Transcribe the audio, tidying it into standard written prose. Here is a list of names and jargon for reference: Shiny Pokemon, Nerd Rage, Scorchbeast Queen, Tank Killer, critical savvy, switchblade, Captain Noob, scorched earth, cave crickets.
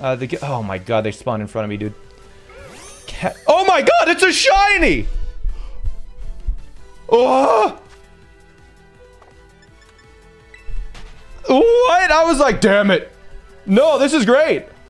Oh my god, they spawned in front of me, dude. Oh my god, it's a shiny! Oh! What? I was like, damn it. No, this is great.